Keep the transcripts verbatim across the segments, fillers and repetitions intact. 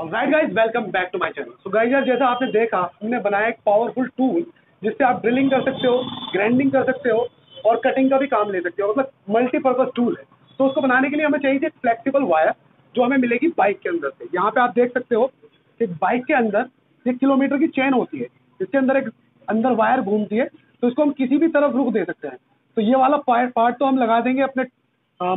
Alright guys, welcome back to my channel. So guys यार, जैसा आपने देखा, हमने बनाया एक पावरफुल टूल जिससे आप ड्रिलिंग कर सकते हो, ग्राइंडिंग कर सकते हो और कटिंग का भी काम ले सकते हो। मतलब मल्टीपर्पज टूल है। तो उसको बनाने के लिए हमें चाहिए एक फ्लेक्सिबल वायर जो हमें मिलेगी बाइक के अंदर से। यहाँ पे आप देख सकते हो कि बाइक के अंदर एक किलोमीटर की चेन होती है जिसके अंदर एक अंदर वायर घूमती है, तो इसको हम किसी भी तरफ रुख दे सकते हैं। तो ये वाला पार्ट तो हम लगा देंगे अपने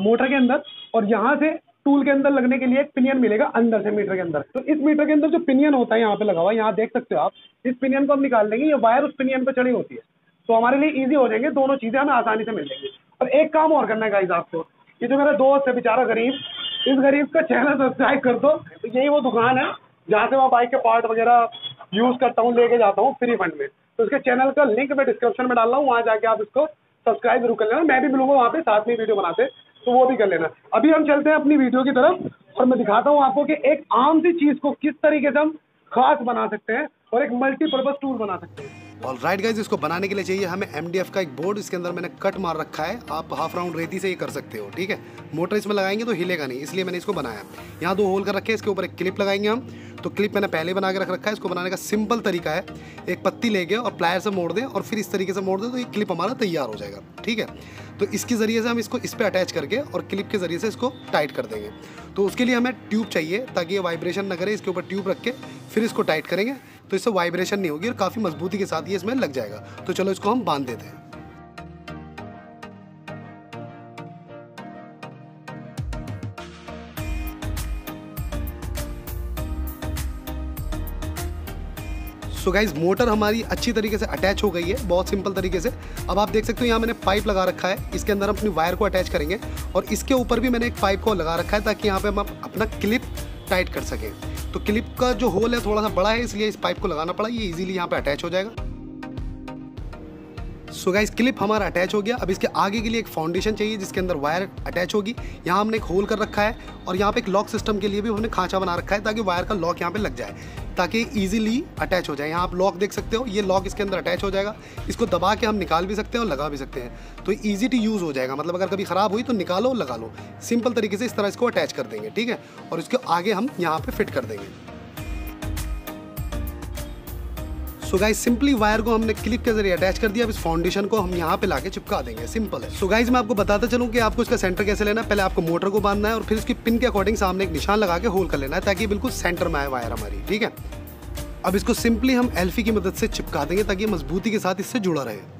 मोटर के अंदर, और यहाँ से टूल के अंदर लगने के लिए एक पिनियन मिलेगा अंदर से मीटर के अंदर। तो इस मीटर के अंदर जो पिनियन होता है यहाँ पे लगा हुआ, यहाँ देख सकते हो आप, इस पिनियन को हम निकाल देंगे। ये वायर उस पिनियन पे चढ़ी होती है, तो हमारे लिए इजी हो जाएंगे, दोनों चीजें हमें आसानी से मिल जाएंगी। और एक काम और करना है गाइस आपको, ये जो मेरा दोस्त है बेचारा गरीब, इस गरीब का चैनल सब्सक्राइब कर दो। तो यही वो दुकान है जहाँ से मैं बाइक के पार्ट वगैरह यूज करता हूँ, लेके जाता हूँ फ्री फंड में। तो उसके चैनल का लिंक मैं डिस्क्रिप्शन में डाल रहा हूँ, वहाँ जाके आप इसको सब्सक्राइब जरूर कर लेना। मैं भी मिलूंगा वहाँ पे, साथ में वीडियो बनाते, तो वो भी कर लेना। अभी हम चलते हैं अपनी वीडियो की तरफ और मैं दिखाता हूँ आपको कि एक आम सी चीज को किस तरीके से हम खास बना सकते हैं और एक मल्टीपर्पज टूल बना सकते हैं। ऑलराइट गाइस, इसको बनाने के लिए चाहिए हमें एमडीएफ का एक बोर्ड। इसके अंदर मैंने कट मार रखा है, आप हाफ राउंड रेती से ये कर सकते हो। ठीक है, मोटर इसमें लगाएंगे तो हिलेगा नहीं, इसलिए मैंने इसको बनाया। यहाँ दो होल कर रखे हैं, इसके ऊपर एक क्लिप लगाएंगे हम। तो क्लिप मैंने पहले बना के रख रखा है। इसको बनाने का सिंपल तरीका है, एक पत्ती लेके और प्लायर से मोड़ दें और फिर इस तरीके से मोड़ दें तो ये क्लिप हमारा तैयार हो जाएगा। ठीक है, तो इसके ज़रिए से हम इसको इस पर अटैच करके और क्लिप के ज़रिए से इसको टाइट कर देंगे। तो उसके लिए हमें ट्यूब चाहिए ताकि ये वाइब्रेशन ना करे। इसके ऊपर ट्यूब रख के फिर इसको टाइट करेंगे तो इससे वाइब्रेशन नहीं होगी और काफ़ी मजबूती के साथ ये इसमें लग जाएगा। तो चलो इसको हम बांध देते हैं। सो गाइज, मोटर हमारी अच्छी तरीके से अटैच हो गई है, बहुत सिंपल तरीके से। अब आप देख सकते हो यहाँ मैंने पाइप लगा रखा है, इसके अंदर हम अपनी वायर को अटैच करेंगे और इसके ऊपर भी मैंने एक पाइप को लगा रखा है ताकि यहाँ पे हम अपना क्लिप टाइट कर सकें। तो क्लिप का जो होल है थोड़ा सा बड़ा है, इसलिए इस पाइप को लगाना पड़ा, ये इजीली यहाँ पे अटैच हो जाएगा। सो गाइज, क्लिप हमारा अटैच हो गया। अब इसके आगे के लिए एक फाउंडेशन चाहिए जिसके अंदर वायर अटैच होगी। यहाँ हमने एक होल कर रखा है और यहाँ पे एक लॉक सिस्टम के लिए भी हमने खांचा बना रखा है ताकि वायर का लॉक यहाँ पे लग जाए, ताकि इजीली अटैच हो जाए। यहाँ आप लॉक देख सकते हो, ये लॉक इसके अंदर अटैच हो जाएगा। इसको दबा के हम निकाल भी सकते हैं और लगा भी सकते हैं, तो इजी टू यूज़ हो जाएगा। मतलब अगर कभी ख़राब हुई तो निकालो और लगा लो, सिंपल तरीके से इस तरह इसको अटैच कर देंगे। ठीक है, और इसके आगे हम यहाँ पे फिट कर देंगे। सो गाइज, सिंपली वायर को हमने क्लिप के जरिए अटैच कर दिया। अब इस फाउंडेशन को हम यहाँ पे लाके चिपका देंगे, सिंपल है। सो गाइज, मैं आपको बताता चलूँ कि आपको इसका सेंटर कैसे लेना है। पहले आपको मोटर को बांधना है और फिर उसकी पिन के अकॉर्डिंग सामने एक निशान लगा के होल कर लेना है ताकि बिल्कुल सेंटर में आए वायर हमारी। ठीक है, अब इसको सिंपली हम एल्फी की मदद से चिपका देंगे ताकि मजबूती के साथ इससे जुड़ा रहे।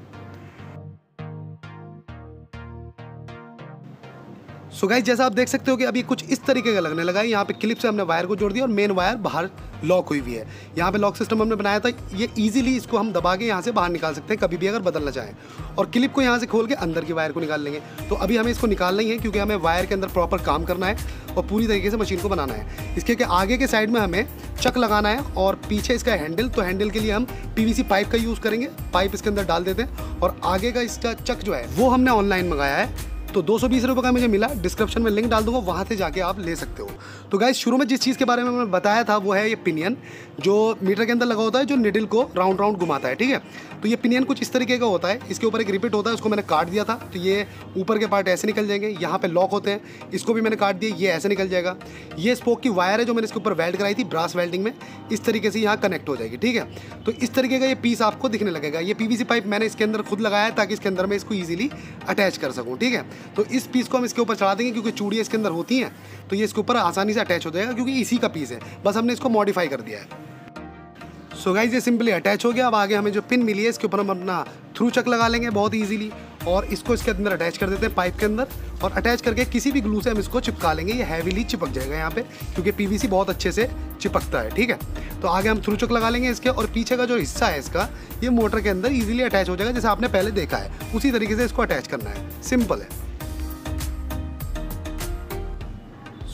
सो गाइस, जैसा आप देख सकते हो कि अभी कुछ इस तरीके का लगने लगा है। यहाँ पे क्लिप से हमने वायर को जोड़ दिया और मेन वायर बाहर लॉक हुई हुई है। यहाँ पे लॉक सिस्टम हमने बनाया था, ये इजीली इसको हम दबा के यहाँ से बाहर निकाल सकते हैं कभी भी अगर बदलना चाहें। और क्लिप को यहाँ से खोल के अंदर की वायर को निकाल लेंगे। तो अभी हमें इसको निकालना ही है क्योंकि हमें वायर के अंदर प्रॉपर काम करना है और पूरी तरीके से मशीन को बनाना है। इसके आगे के साइड में हमें चक लगाना है और पीछे इसका हैंडल। तो हैंडल के लिए हम पीवीसी पाइप का यूज़ करेंगे, पाइप इसके अंदर डाल देते हैं। और आगे का इसका चक जो है वो हमने ऑनलाइन मंगाया है, तो दो सौ बीस रुपये का मुझे मिला। डिस्क्रिप्शन में लिंक डाल दूंगा, वहाँ से जाके आप ले सकते हो। तो गाइस, शुरू में जिस चीज़ के बारे में मैंने बताया था वो है ये पिनियन जो मीटर के अंदर लगा होता है, जो निडल को राउंड राउंड घुमाता है। ठीक है, तो ये पिनियन कुछ इस तरीके का होता है। इसके ऊपर एक रिपिट होता है, उसको मैंने काट दिया था, तो ये ऊपर के पार्ट ऐसे निकल जाएंगे। यहाँ पर लॉक होते हैं, इसको भी मैंने काट दिया, ये ऐसे निकल जाएगा। ये स्पोक की वायर है जो मैंने इसके ऊपर वेल्ड कराई थी ब्रास वेल्डिंग में, इस तरीके से यहाँ कनेक्ट हो जाएगी। ठीक है, तो इस तरीके का ये पीस आपको दिखने लगेगा। ये पीवीसी पाइप मैंने इसके अंदर खुद लगाया है ताकि इसके अंदर मैं इसको ईजिली अटैच कर सकूँ। ठीक है, तो इस पीस को हम इसके ऊपर चढ़ा देंगे क्योंकि चूड़ियाँ इसके अंदर होती हैं, तो ये इसके ऊपर आसानी से अटैच हो जाएगा क्योंकि इसी का पीस है, बस हमने इसको मॉडिफाई कर दिया है। सो गाइस, ये सिंपली अटैच हो गया। अब आगे हमें जो पिन मिली है इसके ऊपर हम अपना थ्रू चक लगा लेंगे बहुत ईजिली और इसको इसके अंदर अटैच कर देते हैं पाइप के अंदर और अटैच करके किसी भी ग्लू से हम इसको चिपका लेंगे। ये हैवीली चिपक जाएगा यहाँ पे क्योंकि पीवीसी बहुत अच्छे से चिपकता है। ठीक है, तो आगे हम थ्रू चक लगा लेंगे इसके और पीछे का जो हिस्सा है इसका ये मोटर के अंदर ईजिली अटैच हो जाएगा। जैसे आपने पहले देखा है उसी तरीके से इसको अटैच करना है, सिंपल है।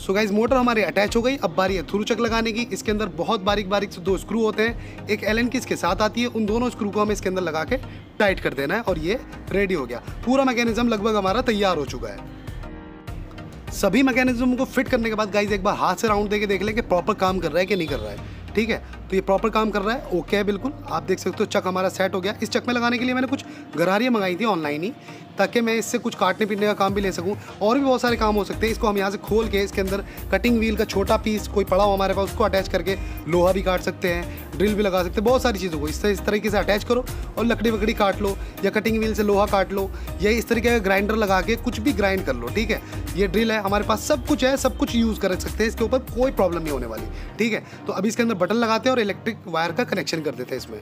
सो गाइज, मोटर हमारी अटैच हो गई। अब बारी है थ्रू चक लगाने की। इसके अंदर बहुत बारीक बारीक से दो स्क्रू होते हैं, एक एलन की इसके साथ आती है, उन दोनों स्क्रू को हमें इसके अंदर लगा के टाइट कर देना है और ये रेडी हो गया। पूरा मैकेनिज्म लगभग हमारा तैयार हो चुका है। सभी मैकेनिज्म को फिट करने के बाद गाइज एक बार हाथ से राउंड दे के देख लें कि प्रॉपर काम कर रहा है कि नहीं कर रहा है। ठीक है, तो ये प्रॉपर काम कर रहा है, ओके है बिल्कुल। आप देख सकते हो चक हमारा सेट हो गया। इस चक में लगाने के लिए मैंने कुछ गरारियाँ मंगाई थी ऑनलाइन ही, ताकि मैं इससे कुछ काटने पीटने का काम भी ले सकूँ, और भी बहुत सारे काम हो सकते हैं। इसको हम यहाँ से खोल के इसके अंदर कटिंग व्हील का छोटा पीस कोई पड़ा हो हमारे पास, उसको अटैच करके लोहा भी काट सकते हैं, ड्रिल भी लगा सकते हैं, बहुत सारी चीज़ों को इससे इस तरीके से अटैच करो और लकड़ी वकड़ी काट लो, या कटिंग व्हील से लोहा काट लो, या इस तरीके का ग्राइंडर लगा के कुछ भी ग्राइंड कर लो। ठीक है, ये ड्रिल है हमारे पास, सब कुछ है, सब कुछ यूज़ कर सकते हैं, इसके ऊपर कोई प्रॉब्लम नहीं होने वाली। ठीक है, तो अभी इसके अंदर बटन लगाते हैं और इलेक्ट्रिक वायर का कनेक्शन कर देते हैं इसमें।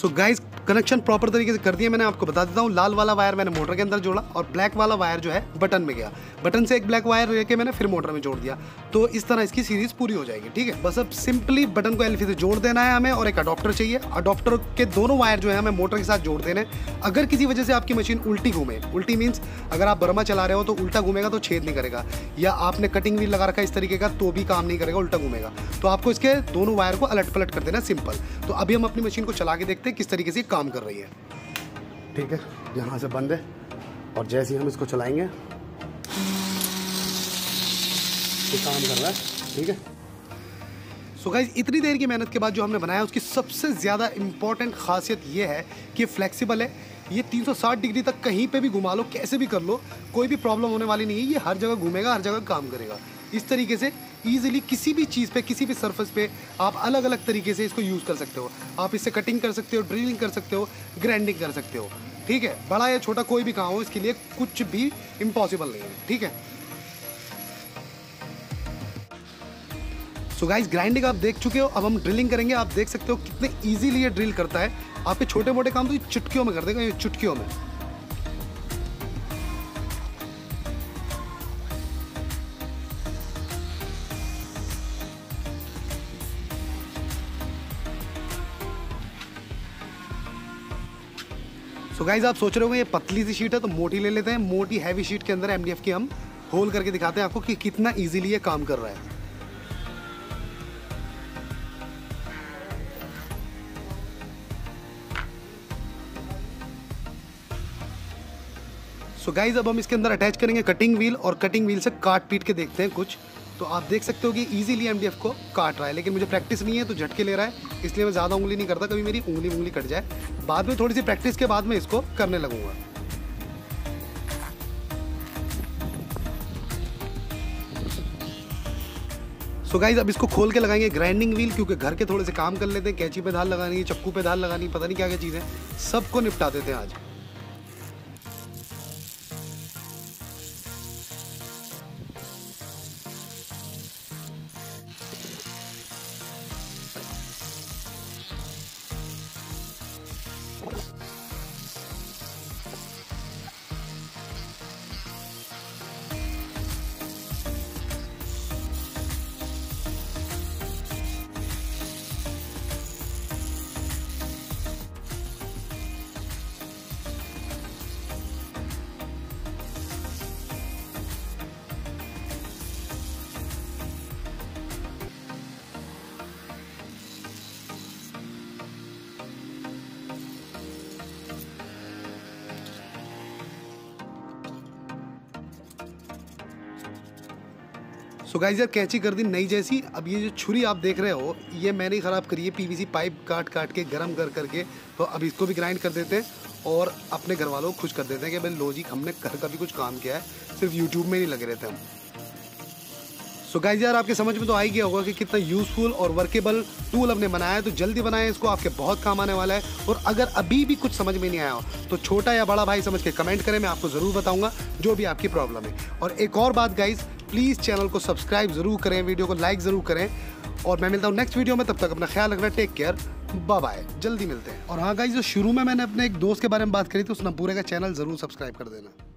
सो गाइज, कनेक्शन प्रॉपर तरीके से कर दिया मैंने, आपको बता देता हूँ। लाल वाला वायर मैंने मोटर के अंदर जोड़ा और ब्लैक वाला वायर जो है बटन में गया, बटन से एक ब्लैक वायर लेके मैंने फिर मोटर में जोड़ दिया। तो इस तरह इसकी सीरीज पूरी हो जाएगी। ठीक है, बस अब सिंपली बटन को एलफी से जोड़ देना है हमें, और एक अडॉप्टर चाहिए। अडॉप्टर के दोनों वायर जो है हमें मोटर के साथ जोड़ देने हैं। अगर किसी वजह से आपकी मशीन उल्टी घूमे, उल्टी मीन्स अगर आप बर्मा चला रहे हो तो उल्टा घूमेगा तो छेद नहीं करेगा, या आपने कटिंग व्हील लगा रखा इस तरीके का तो भी काम नहीं करेगा, उल्टा घूमेगा, तो आपको इसके दोनों वायर को अलट पलट कर देना सिंपल। तो अभी हम अपनी मशीन को चला के देखते हैं किस तरीके से काम कर रही है। ठीक है, यहाँ से बंद है और जैसे ही हम इसको चलाएंगे तो काम कर रहा है। ठीक है, सो गाइज, इतनी देर की मेहनत के बाद जो हमने बनाया उसकी सबसे ज़्यादा इम्पॉर्टेंट खासियत ये है कि फ्लेक्सिबल है। ये तीन सौ साठ डिग्री तक कहीं पे भी घुमा लो, कैसे भी कर लो, कोई भी प्रॉब्लम होने वाली नहीं है। ये हर जगह घूमेगा, हर जगह काम करेगा। इस तरीके से ईजिली किसी भी चीज़ पे, किसी भी सरफेस पे आप अलग अलग तरीके से इसको यूज़ कर सकते हो। आप इससे कटिंग कर सकते हो, ड्रिलिंग कर सकते हो, ग्राइंडिंग कर सकते हो। ठीक है, बड़ा या छोटा कोई भी काम हो, इसके लिए कुछ भी इम्पॉसिबल नहीं है। ठीक है, सो गाइस, ग्राइंडिंग आप देख चुके हो, अब हम ड्रिलिंग करेंगे। आप देख सकते हो कितने ईजिली ये ड्रिल करता है। आपके छोटे मोटे काम तो ये चुटकियों में कर देगा, ये चुटकियों में। सो गाइज, आप सोच रहे होंगे ये पतली सी शीट है तो मोटी ले लेते हैं। मोटी हैवी शीट के अंदर एमडीएफ की हम होल करके दिखाते हैं आपको कि कितना इजीली ये काम कर रहा है। सो so गाइज, अब हम इसके अंदर अटैच करेंगे कटिंग व्हील और कटिंग व्हील से काट पीट के देखते हैं कुछ। तो आप देख सकते हो कि ईजिली एमडीएफ को काट रहा है, लेकिन मुझे प्रैक्टिस नहीं है तो झटके ले रहा है, इसलिए मैं ज़्यादा उंगली नहीं करता, कभी मेरी उंगली उंगली कट जाए। बाद में थोड़ी सी प्रैक्टिस के बाद मैं इसको करने लगूंगा। सो गाइज, अब इसको खोल के लगाएंगे ग्राइंडिंग व्हील, क्योंकि घर के थोड़े से काम कर लेते हैं, कैंची पे धार लगानी, चक्कू पे धार लगानी, पता नहीं क्या क्या चीज़ें, सबको निपटा देते हैं आज। तो गाइस यार, कैंची कर दी नई जैसी। अब ये जो छुरी आप देख रहे हो ये मैंने ही ख़राब करी है, पीवीसी पाइप काट काट के गरम कर करके। तो अब इसको भी ग्राइंड कर देते हैं और अपने घर वालों को खुश कर देते हैं कि भाई लो जी, हमने घर का भी कुछ काम किया है, सिर्फ यूट्यूब में नहीं लगे रहते हम। सो गाइस यार, आपके समझ में तो आ ही गया होगा कि कितना यूज़फुल और वर्केबल टूल हमने बनाया है। तो जल्दी बनाएं इसको, आपके बहुत काम आने वाला है। और अगर अभी भी कुछ समझ में नहीं आया हो तो छोटा या बड़ा भाई समझ के कमेंट करें, मैं आपको ज़रूर बताऊंगा जो भी आपकी प्रॉब्लम है। और एक और बात गाइस, प्लीज़ चैनल को सब्सक्राइब ज़रूर करें, वीडियो को लाइक ज़रूर करें, और मैं मिलता हूँ नेक्स्ट वीडियो में। तब तक अपना ख्याल रखना, टेक केयर, बाय बाय, जल्दी मिलते हैं। और हाँ गाइस, जो शुरू में मैंने अपने एक दोस्त के बारे में बात करी थी, उस नंपूरे का चैनल ज़रूर सब्सक्राइब कर देना।